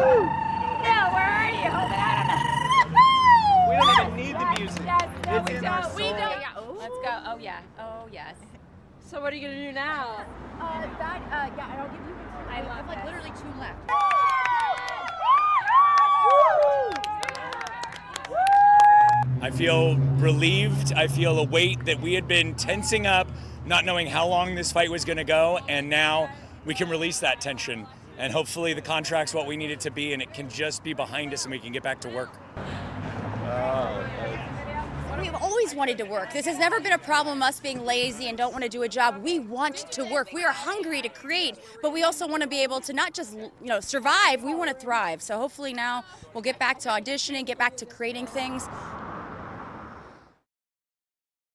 Yeah, where are you? We don't even need the music. Yes, no, it's in our soul. We don't. Yeah, let's go. Oh yeah. Oh yes. So what are you gonna do now? Yeah, I'll give you one. I have like literally 2 left. I feel relieved. I feel a weight that we had been tensing up, not knowing how long this fight was going to go, and now we can release that tension. And hopefully the contract's what we need it to be, and it can just be behind us and we can get back to work. We've always wanted to work. This has never been a problem, us being lazy and don't want to do a job. We want to work. We are hungry to create, but we also want to be able to not just, survive, we want to thrive. So hopefully now we'll get back to auditioning, get back to creating things.